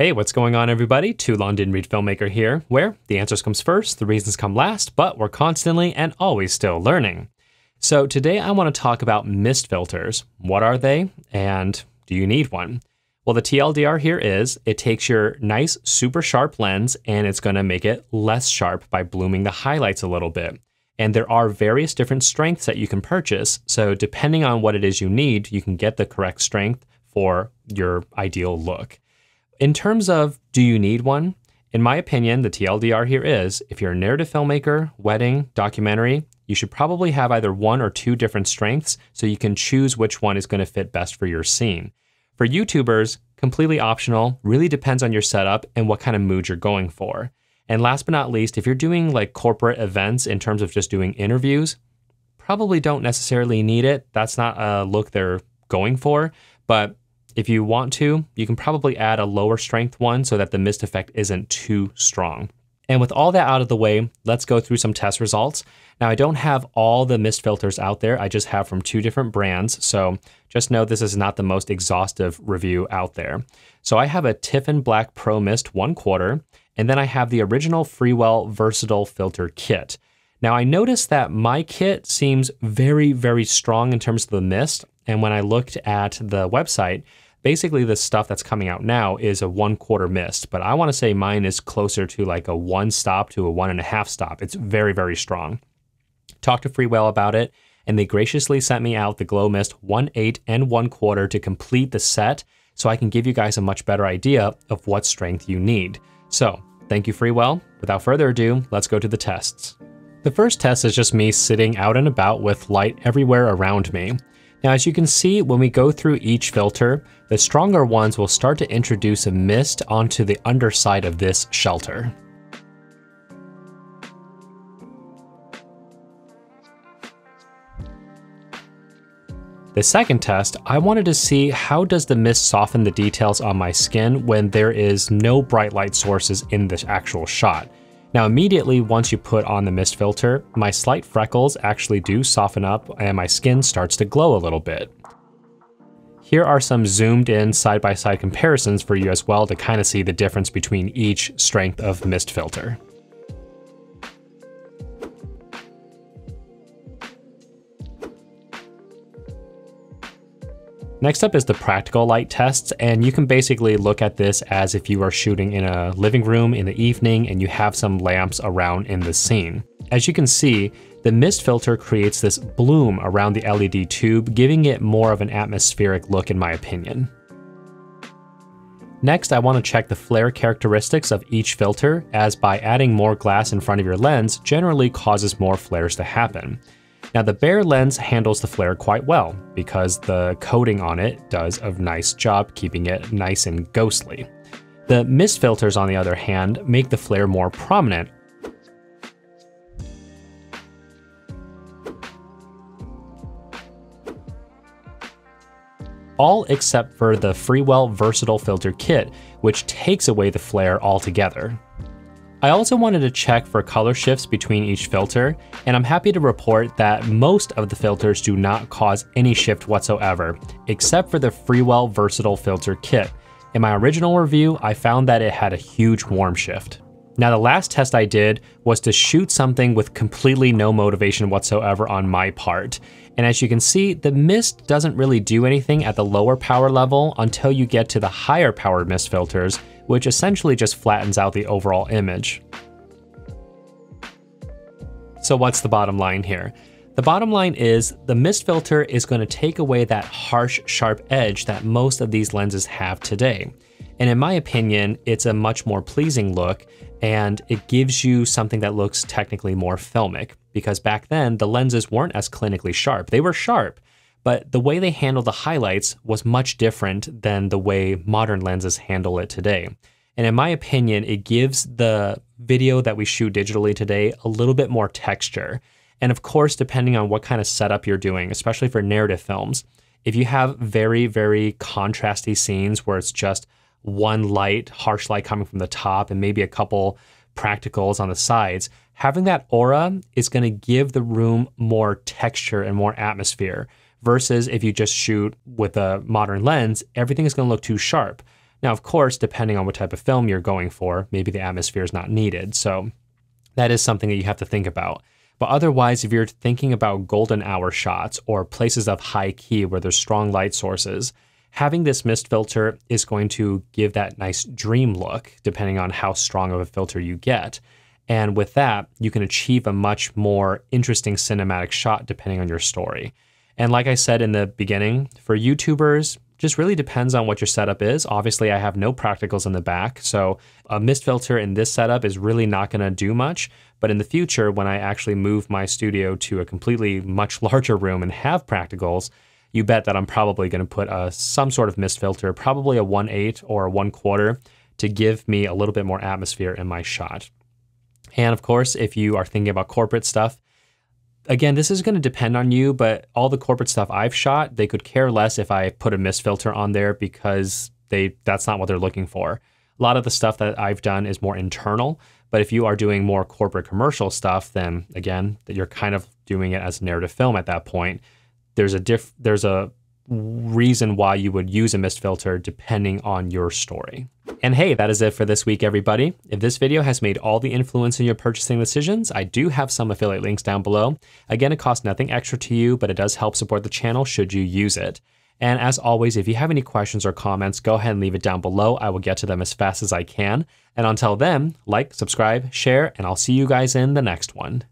Hey, what's going on everybody? Too Long Didn't Read Filmmaker here, where the answers comes first, the reasons come last, but we're constantly and always still learning. So today I want to talk about mist filters. What are they and do you need one? Well, the TLDR here is it takes your nice super sharp lens and it's going to make it less sharp by blooming the highlights a little bit. And there are various different strengths that you can purchase. So depending on what it is you need, you can get the correct strength for your ideal look. In terms of, do you need one? In my opinion, the TLDR here is, if you're a narrative filmmaker, wedding, documentary, you should probably have either one or two different strengths so you can choose which one is going to fit best for your scene. For YouTubers, completely optional, really depends on your setup and what kind of mood you're going for. And last but not least, if you're doing like corporate events in terms of just doing interviews, probably don't necessarily need it. That's not a look they're going for, but if you want to, you can probably add a lower strength one so that the mist effect isn't too strong. And with all that out of the way, let's go through some test results. Now I don't have all the mist filters out there. I just have from two different brands. So just know this is not the most exhaustive review out there. So I have a Tiffen Black Pro Mist 1/4, and then I have the original Freewell Versatile Filter Kit. Now I noticed that my kit seems very, very strong in terms of the mist. And when I looked at the website, basically the stuff that's coming out now is a 1/4 mist, but I want to say mine is closer to like a 1 stop to a 1.5 stop. It's very, very strong. Talked to Freewell about it, and they graciously sent me out the Glow Mist 1/8 and 1/4 to complete the set so I can give you guys a much better idea of what strength you need. So thank you, Freewell. Without further ado, let's go to the tests. The first test is just me sitting out and about with light everywhere around me. Now, as you can see, when we go through each filter, the stronger ones will start to introduce a mist onto the underside of this shelter. The second test, I wanted to see how does the mist soften the details on my skin when there is no bright light sources in this actual shot. Now immediately once you put on the mist filter, my slight freckles actually do soften up and my skin starts to glow a little bit. Here are some zoomed in side-by-side comparisons for you as well to kind of see the difference between each strength of mist filter. Next up is the practical light tests, and you can basically look at this as if you are shooting in a living room in the evening and you have some lamps around in the scene. As you can see, the mist filter creates this bloom around the LED tube, giving it more of an atmospheric look in my opinion. Next, I want to check the flare characteristics of each filter, as by adding more glass in front of your lens generally causes more flares to happen. Now the bare lens handles the flare quite well because the coating on it does a nice job keeping it nice and ghostly. The mist filters, on the other hand, make the flare more prominent. All except for the Freewell Versatile Filter Kit, which takes away the flare altogether. I also wanted to check for color shifts between each filter, and I'm happy to report that most of the filters do not cause any shift whatsoever, except for the Freewell Versatile Filter Kit. In my original review, I found that it had a huge warm shift. Now the last test I did was to shoot something with completely no motivation whatsoever on my part. And as you can see, the mist doesn't really do anything at the lower power level until you get to the higher power mist filters, which essentially just flattens out the overall image. So what's the bottom line here? The bottom line is the mist filter is going to take away that harsh, sharp edge that most of these lenses have today. And in my opinion, it's a much more pleasing look, and it gives you something that looks technically more filmic, because back then the lenses weren't as clinically sharp. They were sharp, but the way they handled the highlights was much different than the way modern lenses handle it today. And in my opinion, it gives the video that we shoot digitally today a little bit more texture. And of course, depending on what kind of setup you're doing, especially for narrative films, if you have very, very contrasty scenes where it's just one light, harsh light coming from the top and maybe a couple practicals on the sides, having that aura is going to give the room more texture and more atmosphere versus if you just shoot with a modern lens, everything is going to look too sharp. Now, of course, depending on what type of film you're going for, maybe the atmosphere is not needed. So that is something that you have to think about. But otherwise, if you're thinking about golden hour shots or places of high key where there's strong light sources, having this mist filter is going to give that nice dream look, depending on how strong of a filter you get. And with that, you can achieve a much more interesting cinematic shot depending on your story. And like I said in the beginning, for YouTubers, just really depends on what your setup is. Obviously, I have no practicals in the back, so a mist filter in this setup is really not gonna do much. But in the future, when I actually move my studio to a completely much larger room and have practicals, you bet that I'm probably gonna put some sort of mist filter, probably a 1/8 or a 1/4, to give me a little bit more atmosphere in my shot. And of course, if you are thinking about corporate stuff, again, this is gonna depend on you, but all the corporate stuff I've shot, they could care less if I put a mist filter on there because that's not what they're looking for. A lot of the stuff that I've done is more internal, but if you are doing more corporate commercial stuff, then again, you're kind of doing it as a narrative film at that point. There's a reason why you would use a mist filter depending on your story. And hey, that is it for this week, everybody. If this video has made all the influence in your purchasing decisions, I do have some affiliate links down below. Again, it costs nothing extra to you, but it does help support the channel should you use it. And as always, if you have any questions or comments, go ahead and leave it down below. I will get to them as fast as I can. And until then, like, subscribe, share, and I'll see you guys in the next one.